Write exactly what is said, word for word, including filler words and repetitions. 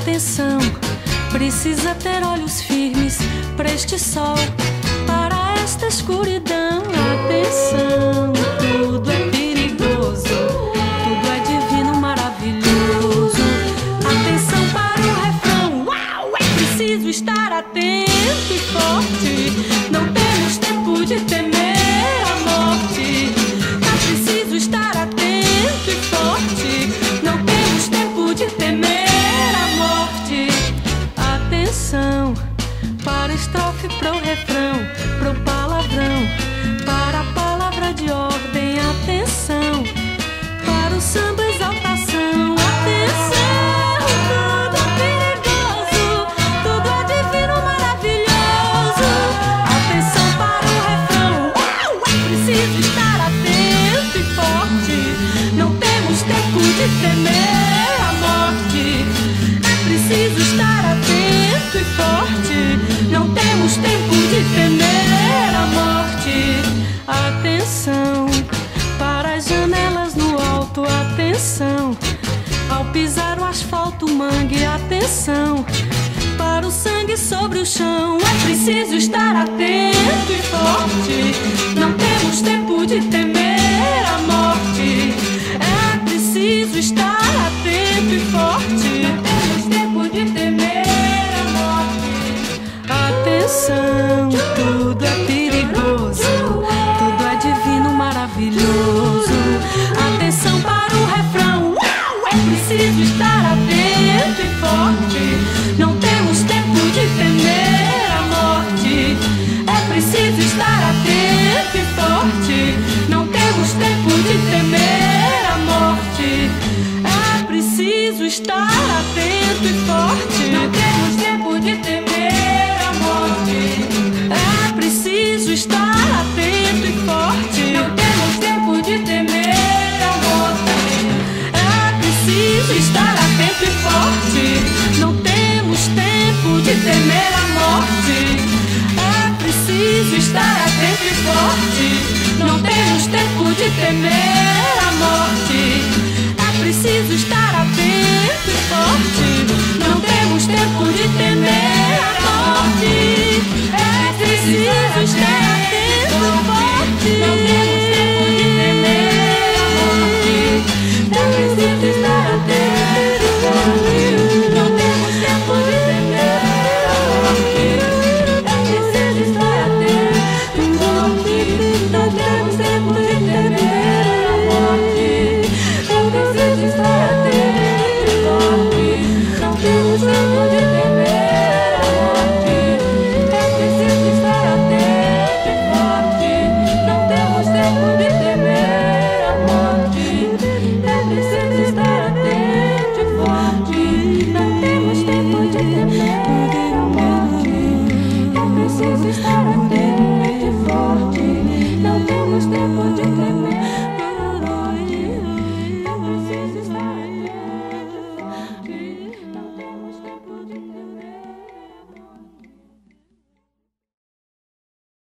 atenção. Precisa ter olhos firmes para este sol, para esta escuridão. Atenção, tudo é perigoso, tudo é divino, maravilhoso. Atenção para o refrão, uau! É preciso estar atento e forte. Não temos tempo de temer a morte. É preciso estar atento e forte. Não temos tempo de temer a morte. Atenção para a estrofe, pro refrão, pro palavrão, para a palavra de ordem. Atenção para o samba exaltação. Atenção, tudo é perigoso, tudo é divino, maravilhoso. Atenção para o refrão, uau! É preciso estar atento e forte. Não temos tempo de temer a morte. É preciso estar atento e forte. Não temos tempo de temer a morte. Atenção para as janelas no alto. Atenção ao pisar o asfalto, mangue. Atenção para o sangue sobre o chão. É preciso estar atento e forte. Não temos tempo de temer a morte. É preciso estar atento e forte. Não temos tempo de temer a morte. Atenção, tudo é perigoso, tudo é divino, maravilhoso. Atenção para o refrão, uau! É preciso estar atento e forte. Não temos tempo de temer a morte. É preciso estar atento e forte. Não temos tempo de temer a morte. É preciso estar atento e forte. Não temos tempo de temer a morte. É preciso estar atento e forte. Não temos tempo de temer a morte. É preciso estar atento e forte. Não temos tempo de temer a morte. É preciso estar atento e forte. Não temos tempo de temer a morte. É preciso estar atento e forte. Não temos tempo de temer a morte. É preciso estar atento e forte. Não temos tempo de temer a morte. É preciso estar atento e forte. Não temos tempo de temer a morte. É preciso estar atento e forte. Não temos tempo de temer a morte. É preciso estar atento e forte. Não temos tempo de temer a morte. É preciso estar atento e forte. Não temos tempo de temer a morte. É preciso estar atento e forte. Não temos tempo de temer a morte. É preciso estar atento.